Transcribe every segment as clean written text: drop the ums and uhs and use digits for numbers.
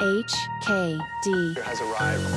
HKD has arrived.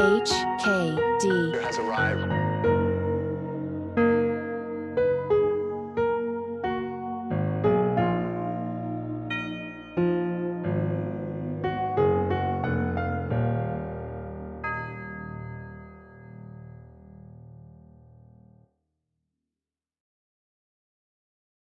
HKD has arrived.